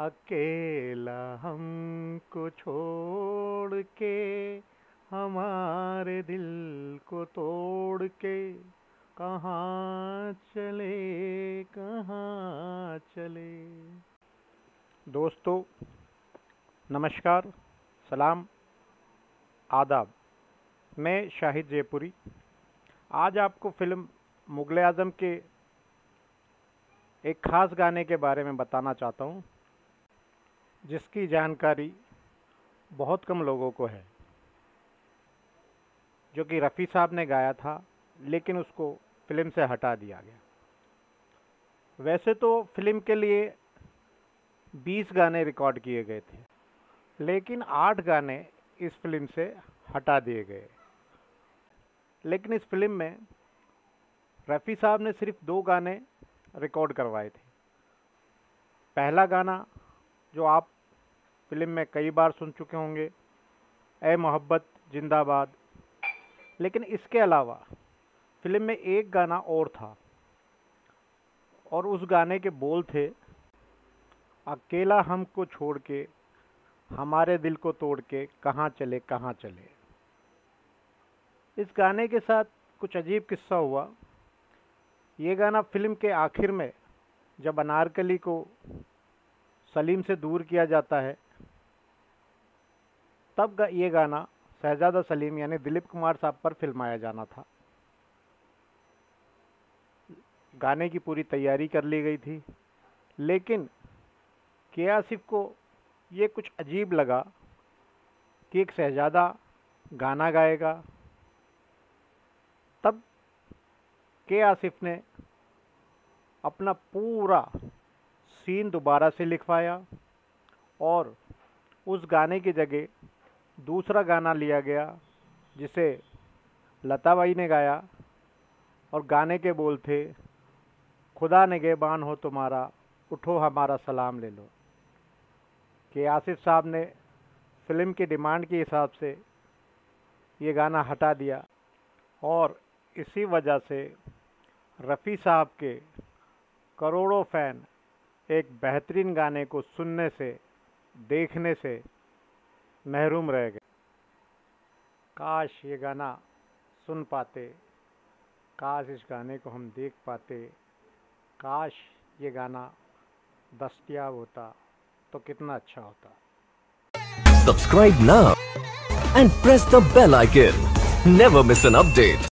अकेला हमको छोड़ के, हमारे दिल को तोड़ के, कहाँ चले कहाँ चले। दोस्तों नमस्कार, सलाम, आदाब। मैं शाहिद जयपुरी आज आपको फ़िल्म मुग़ल ए आज़म के एक ख़ास गाने के बारे में बताना चाहता हूँ, जिसकी जानकारी बहुत कम लोगों को है, जो कि रफ़ी साहब ने गाया था लेकिन उसको फ़िल्म से हटा दिया गया। वैसे तो फ़िल्म के लिए 20 गाने रिकॉर्ड किए गए थे, लेकिन 8 गाने इस फ़िल्म से हटा दिए गए। लेकिन इस फ़िल्म में रफ़ी साहब ने सिर्फ 2 गाने रिकॉर्ड करवाए थे। पहला गाना जो आप फ़िल्म में कई बार सुन चुके होंगे, ए मोहब्बत जिंदाबाद। लेकिन इसके अलावा फ़िल्म में एक गाना और था और उस गाने के बोल थे, अकेला हमको छोड़ के, हमारे दिल को तोड़ के, कहाँ चले कहाँ चले। इस गाने के साथ कुछ अजीब किस्सा हुआ। ये गाना फ़िल्म के आखिर में जब अनारकली को सलीम से दूर किया जाता है, तब ये गाना शहजादा सलीम यानी दिलीप कुमार साहब पर फिल्माया जाना था। गाने की पूरी तैयारी कर ली गई थी, लेकिन के आसिफ को ये कुछ अजीब लगा कि एक शहजादा गाना गाएगा। तब के आसिफ ने अपना पूरा सीन दोबारा से लिखवाया और उस गाने की जगह दूसरा गाना लिया गया, जिसे लता भाई ने गाया और गाने के बोल थे, खुदा निगहबान हो तुम्हारा, उठो हमारा सलाम ले लो। के आसिफ साहब ने फ़िल्म की डिमांड के हिसाब से ये गाना हटा दिया और इसी वजह से रफ़ी साहब के करोड़ों फ़ैन एक बेहतरीन गाने को सुनने से, देखने से महरूम रह गए। काश ये गाना सुन पाते, काश इस गाने को हम देख पाते, काश ये गाना दस्तयाब होता तो कितना अच्छा होता। Subscribe now and press the bell icon, never miss an update.